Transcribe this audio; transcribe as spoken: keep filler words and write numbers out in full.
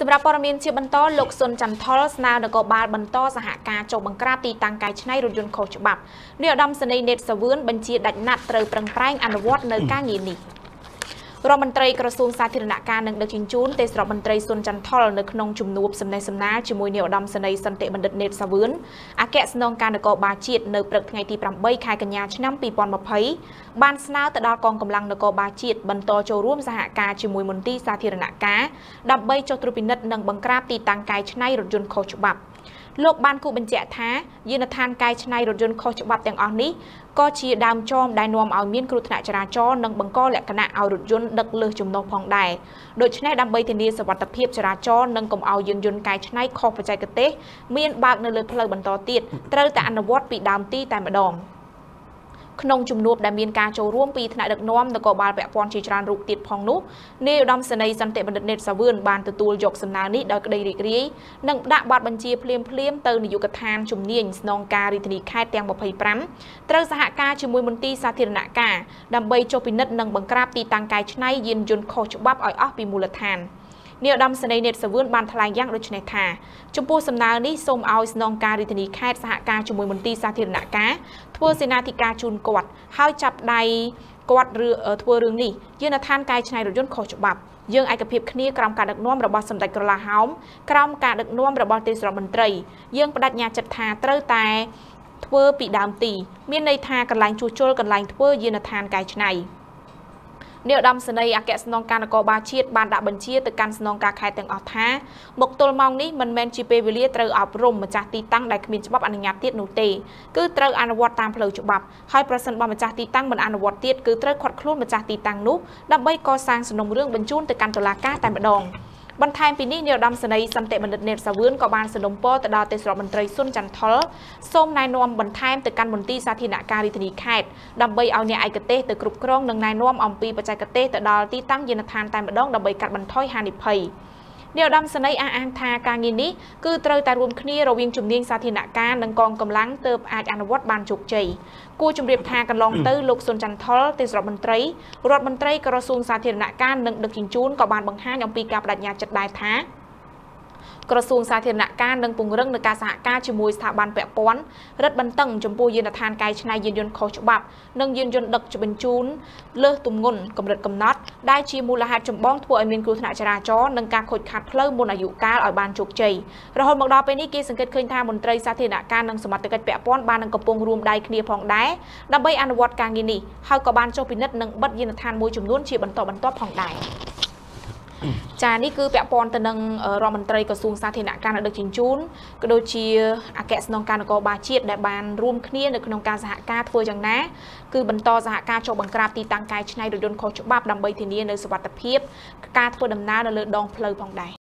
សម្រាប់ ព័ត៌មាន ជា បន្ត លោក ស៊ុន ចាន់ថុល ស្នើនគរបាល បន្ត សហការ ចូល បង្ក្រាប ទីតាំង កាយឆ្នៃ រថយន្ត ខុសច្បាប់ នាយ ឧត្តមសេនីយ៍ នេត សាវឿន បញ្ជា ដាច់ ណាត់ ត្រូវ ប្រឹងប្រែង អនុវត្ត នៅ ការងារ នេះ រដ្ឋមន្ត្រីក្រសួងសាធារណការនិងដឹកជញ្ជូនទេសរដ្ឋមន្ត្រី ស៊ុន ចាន់ថុល នៅក្នុងជំនួបសម្ណេះសម្ណាលជាមួយនាយឧត្តមសេនីយ៍សន្តិបណ្ឌិត នេត សាវឿន អគ្គស្នងការនគរបាលជាតិ នៅព្រឹកថ្ងៃទី ប្រាំបី ខែកញ្ញាឆ្នាំ ពីរពាន់ម្ភៃ បាន ស្នើទៅដល់កងកម្លាំងនគរបាលជាតិ បន្តចូលរួមសហការជាមួយមន្ទីរសាធារណការ ដើម្បី ចុះត្រួតពិនិត្យ និង បង្ក្រាប ទីតាំង កាយឆ្នៃ រថយន្ត ខុសច្បាប់ លោកបានគូបញ្ជាក់ថាយន្តដ្ឋានកាយឆ្នៃរថយន្តខុសច្បាប់ទាំងអស់នេះក៏ជាដើមចមដែលនាំឲ្យមានគ្រោះថ្នាក់ចរាចរណ៍និងបង្កលក្ខណៈឲ្យរថយន្តដឹកលើសចំណុះផងដែរដូច្នេះដើម្បីធានាសុវត្ថិភាពចរាចរណ៍និងកុំឲ្យយានយន្តកាយឆ្នៃខុសបច្ចេកទេសមានបើកនៅលើផ្លូវបន្តទៀតត្រូវតែអនុវត្តពីដើមទីតែម្ដង ក្នុងជំនួបដែលមានការចូលរួមពីថ្នាក់ដឹកនាំនគរបាលពាក់ព័ន្ធជាច្រើនរូបទៀតផងនោះនាយឧត្តមសេនីយ៍សន្តិបណ្ឌិត នេត សាវឿនបានទទួលយកសំណើនេះដោយក្តីរីករាយនិងដាក់ប័ណ្ណបញ្ជាភ្លាមភ្លាមទៅនាយកដ្ឋានជំនាញស្នងការរាជធានីខេត្តទាំង ម្ភៃប្រាំ ត្រូវសហការជាមួយមន្ទីរសាធារណការដើម្បីចុះពិនិត្យនិងបង្ក្រាបទីតាំងកាយឆ្នៃយានយន្តខុសច្បាប់ឲ្យអស់ពីមូលដ្ឋាន នាយឧត្តមសេនីយ៍អ្នកសាវឿនបានថ្លែងយ៉ាងដូចនេះថាចំពោះសំណើនេះសូមឲ្យស្នងការរាជធានីខេត្តសហការជាមួយមន្ទីរសាធារណការធ្វើសេនាធិការជួនគាត់ហើយចាប់ដៃគាត់ឬធ្វើរឿងនេះយន្តដ្ឋានកាយឆ្នៃរថយន្តខុសច្បាប់យើងឯកភាពគ្នាក្រោមការដឹកនាំរបស់សម្ដេចក្រឡាហោមក្រោមការដឹកនាំរបស់ទេសរដ្ឋមន្ត្រីយើងបដិញ្ញាចិត្តថាត្រូវតែធ្វើពីដើមទីមានន័យថាកន្លែងជួសជុលកន្លែងធ្វើយន្តដ្ឋានកាយឆ្នៃ អ្នកឧត្តមសេនីយ៍អគ្គស្នងការនគរបាលជាតិបានដាក់បញ្ជាទៅកាន់ស្នងការខេត្តទាំងអស់ថាបុគ្គលមកនេះមិនមែនជាពេលវេលាត្រូវអប់រំម្ចាស់ទីតាំងដែលគ្មានច្បាប់អនុញ្ញាតទៀតនោះទេគឺត្រូវអនុវត្តតាមផ្លូវច្បាប់ហើយប្រសិនបើម្ចាស់ទីតាំងមិនអនុវត្តទៀតគឺត្រូវខាត់ខ្លួនម្ចាស់ទីតាំងនោះដើម្បីកសាងសំណុំរឿងបញ្ជូនទៅកាន់តុលាការតែម្ដង បន្ថែមពីនេះនាយឧត្តមសេនីយ៍អគ្គស្នងការនគរបាលជាតិបានដាក់បញ្ជាទៅកាន់ស្នងការខេត្តទាំងអស់ថាបុគ្គលមកនេះមិនមែនជាពេលវេលាត្រូវអប់រំម្ចាស់ទីតាំងមិនអនុវត្តទៀតគឺត្រូវខត់ខ្លួនម្ចាស់ទីតាំងនោះដើម្បីកត់បន្ថយហានិភ័យនាយឧត្តមសេនីយ៍អះអាងថាការងារនេះគឺត្រូវតែរួមគ្នារវាងជំនាញសាធារណការនិងកងកម្លាំងទើបអាចអនុវត្តបានជោគជ័យគួរជម្រាបថាកន្លងទៅលោក ស៊ុន ចាន់ថុល ទេសរដ្ឋមន្ត្រីរដ្ឋមន្ត្រីក្រសួងសាធារណការនិងពង្រឹង នឹង ការសហការជាមួយស្ថាប័នពាក់ព័ន្ធក្រសួងសាធារណការនិងពង្រឹង នឹង ការសហការជាមួយរដ្ឋបន្តឹងចំពោះយានដ្ឋានកាយឆ្នៃយានយន្តខុសច្បាប់និងយានយន្តដឹកបញ្ជូនលើសទម្ងន់កម្រិតកំណត់ដែលជាមូលហេតុចម្បងធ្វើឲ្យមានគ្រោះថ្នាក់ចរាចរណ៍និងការខូចខាតផ្លូវមុនអាយុកាលឲ្យបានជោគជ័យរហូតមកដល់ពេលនេះគេសង្កេតឃើញថាមន្ត្រីសាធារណការនិងសមត្ថកិច្ចពាក់ព័ន្ធបាននឹងកំពុងរួមដៃគ្នាផងដែរដើម្បីអនុវត្តការងារនេះហើយក៏បានចុះពិនិត្យនិងបិទយានដ្ឋានមួយចំនួនជាបន្តបន្ទាប់ផងដែរចា៎នេះគឺពាក់ព័ន្ធទៅនឹងរដ្ឋមន្ត្រីក្រសួងសាធារណការនិងដឹកជញ្ជូនក៏ដូចជាអគ្គស្នងការនគរបាលជាតិដែលបានរួមគ្នានៅក្នុងការសហការធ្វើយ៉ាងណាគឺបន្តសហការចូលបង្ក្រាបទីតាំងកាយឆ្នៃរថយន្តខុសច្បាប់ដើម្បីធានានៅសុវត្ថិភាពការធ្វើដំណើរនៅលើដងផ្លូវផងដែរ